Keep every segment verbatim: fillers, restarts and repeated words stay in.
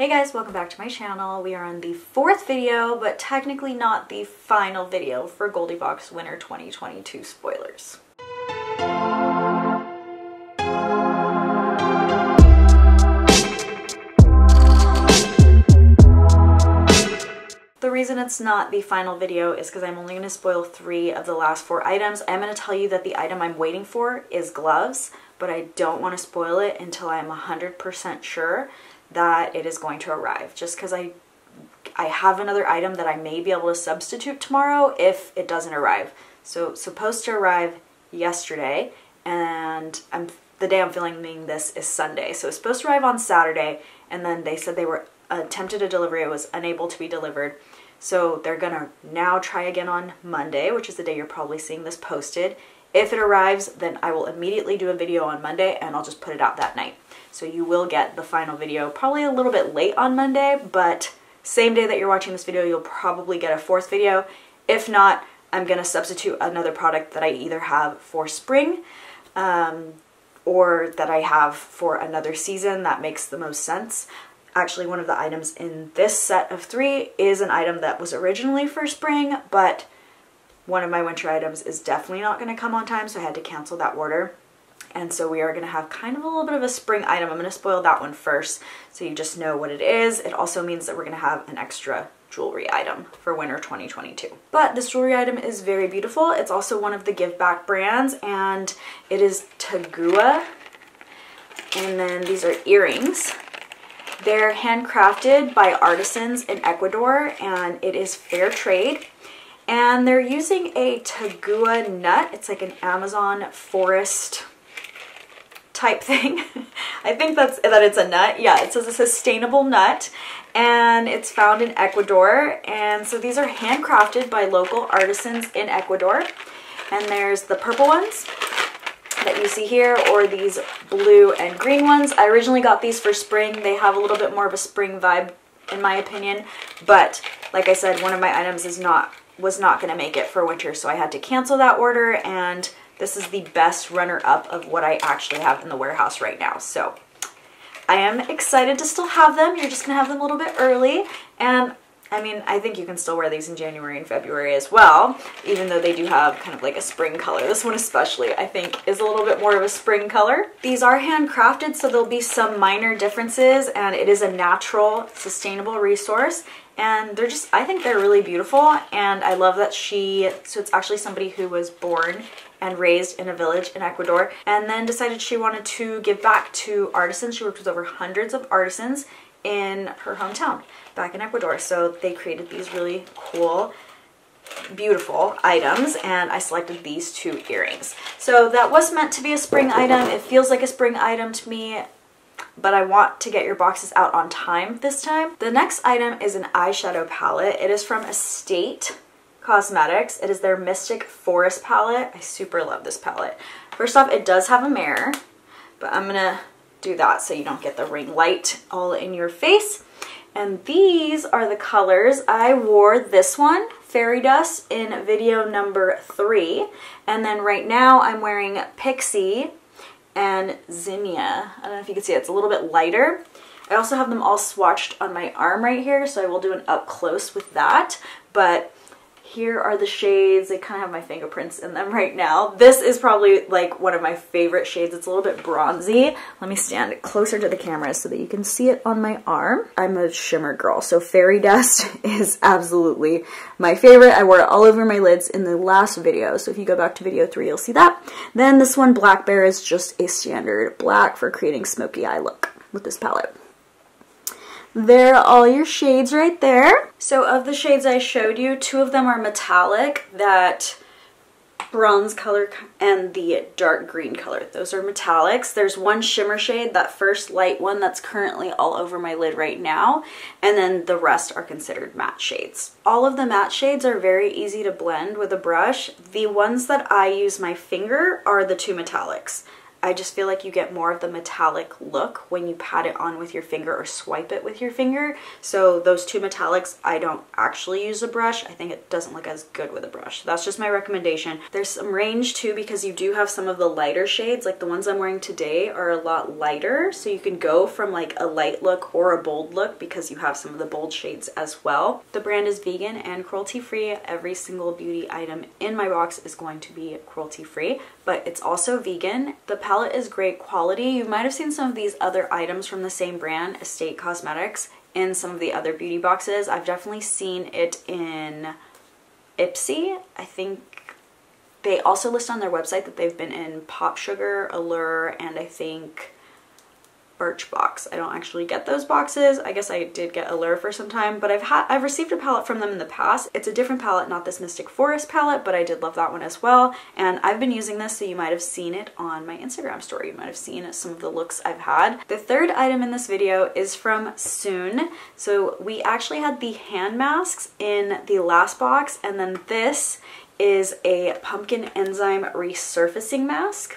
Hey guys, welcome back to my channel. We are on the fourth video, but technically not the final video for Goldie Boxed Winter twenty twenty-two spoilers. The reason it's not the final video is because I'm only going to spoil three of the last four items. I'm going to tell you that the item I'm waiting for is gloves, but I don't want to spoil it until I'm one hundred percent sure that it is going to arrive, just because I I have another item that I may be able to substitute tomorrow if it doesn't arrive. So supposed to arrive yesterday, and I'm the day I'm filming this is Sunday, so it's supposed to arrive on Saturday, and then they said they were attempted a delivery, it was unable to be delivered. So they're gonna now try again on Monday, which is the day you're probably seeing this posted. If it arrives, then I will immediately do a video on Monday and I'll just put it out that night. So you will get the final video probably a little bit late on Monday, but same day that you're watching this video, you'll probably get a fourth video. If not, I'm gonna substitute another product that I either have for spring um, or that I have for another season that makes the most sense. Actually, one of the items in this set of three is an item that was originally for spring, but one of my winter items is definitely not going to come on time, so I had to cancel that order. And so we are going to have kind of a little bit of a spring item. I'm going to spoil that one first so you just know what it is. It also means that we're going to have an extra jewelry item for winter twenty twenty-two. But this jewelry item is very beautiful. It's also one of the Give Back brands, and it is Tagua. And then these are earrings. They're handcrafted by artisans in Ecuador, and it is fair trade. And they're using a Tagua nut. It's like an Amazon forest type thing. I think that's that it's a nut. Yeah, it says a sustainable nut, and it's found in Ecuador. And so these are handcrafted by local artisans in Ecuador. And there's the purple ones that you see here, or these blue and green ones. I originally got these for spring. They have a little bit more of a spring vibe in my opinion, but like I said, one of my items is not was not going to make it for winter, so I had to cancel that order, and this is the best runner-up of what I actually have in the warehouse right now. So I am excited to still have them. You're just going to have them a little bit early, and I mean, I think you can still wear these in January and February as well, even though they do have kind of like a spring color. This one especially, I think, is a little bit more of a spring color. These are handcrafted, so there'll be some minor differences, and it is a natural, sustainable resource. And they're just, I think they're really beautiful, and I love that she, so it's actually somebody who was born and raised in a village in Ecuador, and then decided she wanted to give back to artisans. She worked with over hundreds of artisans in her hometown back in Ecuador, so they created these really cool, beautiful items, and I selected these two earrings. So that was meant to be a spring item. It feels like a spring item to me, but I want to get your boxes out on time this time. The next item is an eyeshadow palette. It is from Estate Cosmetics. It is their Mystic Forest palette. I super love this palette. First off, it does have a mirror, but I'm gonna do that so you don't get the ring light all in your face. And these are the colors. I wore this one, Fairy Dust, in video number three. And then right now I'm wearing Pixie and Zinnia. I don't know if you can see it. It's a little bit lighter. I also have them all swatched on my arm right here, so I will do an up close with that. But here are the shades. They kind of have my fingerprints in them right now. This is probably like one of my favorite shades. It's a little bit bronzy. Let me stand closer to the camera so that you can see it on my arm. I'm a shimmer girl, so Fairy Dust is absolutely my favorite. I wore it all over my lids in the last video, so if you go back to video three, you'll see that. Then this one, Black Bear, is just a standard black for creating smoky eye look with this palette. There are all your shades right there. So of the shades I showed you, two of them are metallic, that bronze color and the dark green color. Those are metallics. There's one shimmer shade, that first light one that's currently all over my lid right now, and then the rest are considered matte shades. All of the matte shades are very easy to blend with a brush. The ones that I use my finger are the two metallics. I just feel like you get more of the metallic look when you pat it on with your finger or swipe it with your finger. So those two metallics, I don't actually use a brush. I think it doesn't look as good with a brush. That's just my recommendation. There's some range too, because you do have some of the lighter shades. Like the ones I'm wearing today are a lot lighter. So you can go from like a light look or a bold look because you have some of the bold shades as well. The brand is vegan and cruelty-free. Every single beauty item in my box is going to be cruelty-free, but it's also vegan. The palette is great quality. You might have seen some of these other items from the same brand, Estate Cosmetics, in some of the other beauty boxes. I've definitely seen it in Ipsy. I think they also list on their website that they've been in PopSugar, Allure, and I think Birch Box. I don't actually get those boxes. I guess I did get Allure for some time, but I've had I've received a palette from them in the past. It's a different palette, not this Mystic Forest palette, but I did love that one as well. And I've been using this, so you might have seen it on my Instagram story. You might have seen some of the looks I've had. The third item in this video is from Soon. So we actually had the hand masks in the last box, and then this is a pumpkin enzyme resurfacing mask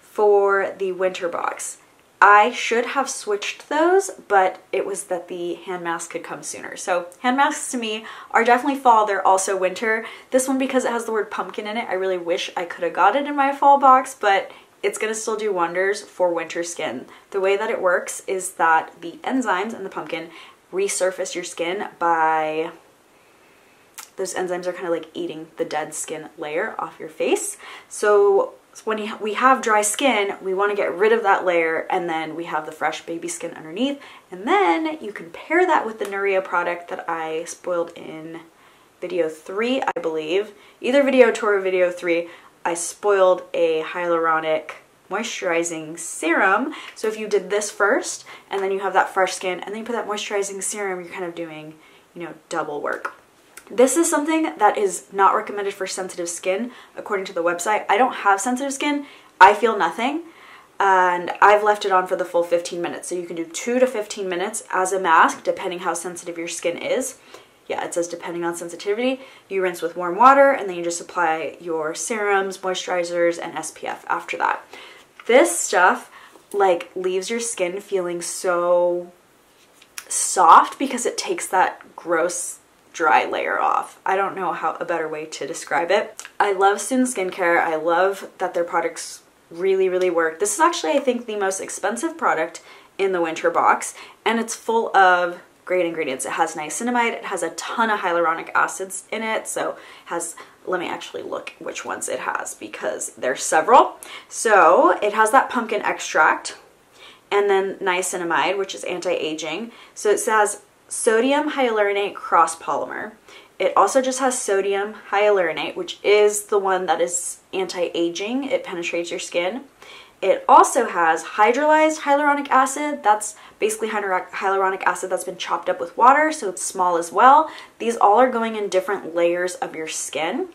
for the winter box. I should have switched those, but it was that the hand mask could come sooner. So hand masks to me are definitely fall. They're also winter. This one, because it has the word pumpkin in it, I really wish I could have got it in my fall box, but it's gonna still do wonders for winter skin. The way that it works is that the enzymes in the pumpkin resurface your skin by... those enzymes are kind of like eating the dead skin layer off your face. So when we have dry skin, we want to get rid of that layer, and then we have the fresh baby skin underneath, and then you can pair that with the Nuria product that I spoiled in video three, I believe. Either video two or video three, I spoiled a hyaluronic moisturizing serum. So if you did this first, and then you have that fresh skin, and then you put that moisturizing serum, you're kind of doing, you know, double work. This is something that is not recommended for sensitive skin, according to the website. I don't have sensitive skin. I feel nothing, and I've left it on for the full fifteen minutes. So you can do two to fifteen minutes as a mask, depending how sensitive your skin is. Yeah, it says depending on sensitivity. You rinse with warm water, and then you just apply your serums, moisturizers, and S P F after that. This stuff, like, leaves your skin feeling so soft because it takes that gross dry layer off. I don't know how a better way to describe it. I love Soon Skincare. I love that their products really, really work. This is actually, I think, the most expensive product in the winter box, and it's full of great ingredients. It has niacinamide, it has a ton of hyaluronic acids in it, so it has, let me actually look which ones it has because there's several. So it has that pumpkin extract and then niacinamide, which is anti-aging. So it says sodium hyaluronate cross polymer. It also just has sodium hyaluronate, which is the one that is anti-aging. It penetrates your skin. It also has hydrolyzed hyaluronic acid. That's basically hyaluronic acid that's been chopped up with water, so it's small as well. These all are going in different layers of your skin.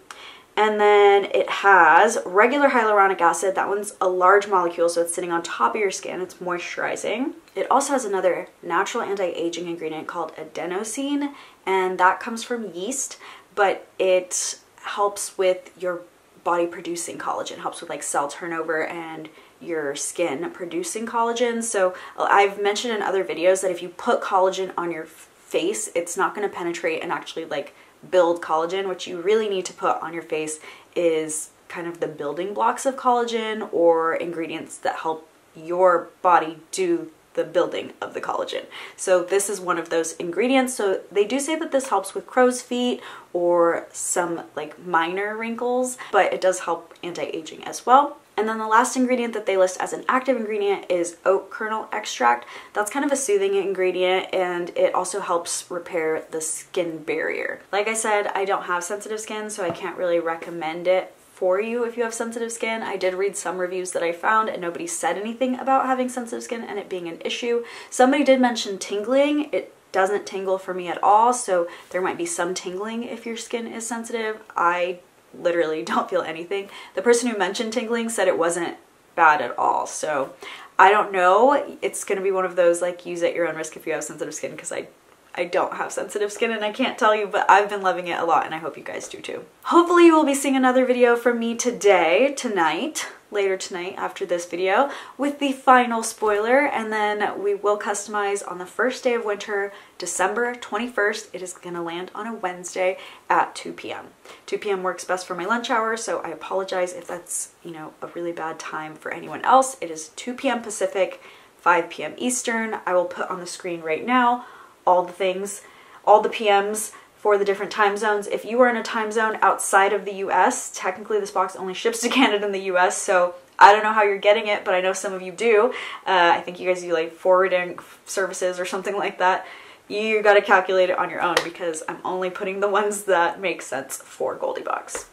And then it has regular hyaluronic acid. That one's a large molecule, so it's sitting on top of your skin. It's moisturizing. It also has another natural anti-aging ingredient called adenosine, and that comes from yeast, but it helps with your body producing collagen. It helps with like cell turnover and your skin producing collagen. So I've mentioned in other videos that if you put collagen on your face, it's not going to penetrate and actually like build collagen. What you really need to put on your face is kind of the building blocks of collagen or ingredients that help your body do the building of the collagen. So this is one of those ingredients. So they do say that this helps with crow's feet or some like minor wrinkles, but it does help anti-aging as well. And then the last ingredient that they list as an active ingredient is oat kernel extract. That's kind of a soothing ingredient, and it also helps repair the skin barrier. Like I said, I don't have sensitive skin, so I can't really recommend it for you if you have sensitive skin. I did read some reviews that I found, and nobody said anything about having sensitive skin and it being an issue. Somebody did mention tingling. It doesn't tingle for me at all, so there might be some tingling if your skin is sensitive. I literally don't feel anything. The person who mentioned tingling said it wasn't bad at all, so I don't know. It's gonna be one of those like use at your own risk if you have sensitive skin, because I I don't have sensitive skin and I can't tell you, but I've been loving it a lot and I hope you guys do too. Hopefully you will be seeing another video from me today, tonight. later tonight after this video with the final spoiler, and then we will customize on the first day of winter, December twenty-first. It is gonna land on a Wednesday at two p m two p m works best for my lunch hour, so I apologize if that's, you know, a really bad time for anyone else. It is two p m Pacific, five p m Eastern. I will put on the screen right now all the things, all the P Ms for the different time zones. If you are in a time zone outside of the U S, technically this box only ships to Canada and the U S, so I don't know how you're getting it, but I know some of you do. Uh, I think you guys do like forwarding services or something like that. You gotta calculate it on your own because I'm only putting the ones that make sense for Goldie Box.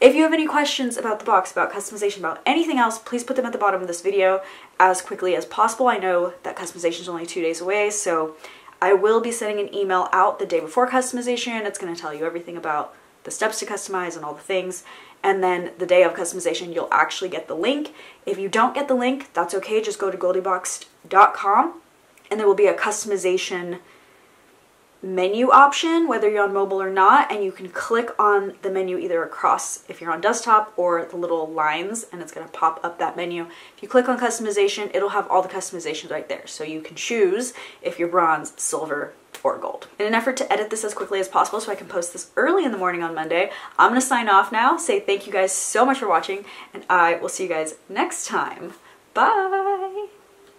If you have any questions about the box, about customization, about anything else, please put them at the bottom of this video as quickly as possible. I know that customization is only two days away, so I will be sending an email out the day before customization. It's going to tell you everything about the steps to customize and all the things. And then the day of customization, you'll actually get the link. If you don't get the link, that's okay. Just go to goldie boxed dot com and there will be a customization menu option, whether you're on mobile or not. And you can click on the menu either across if you're on desktop or the little lines, and it's going to pop up that menu. If you click on customization, it'll have all the customizations right there. So you can choose if you're bronze, silver, or gold. In an effort to edit this as quickly as possible so I can post this early in the morning on Monday, I'm going to sign off now, say thank you guys so much for watching, and I will see you guys next time. Bye!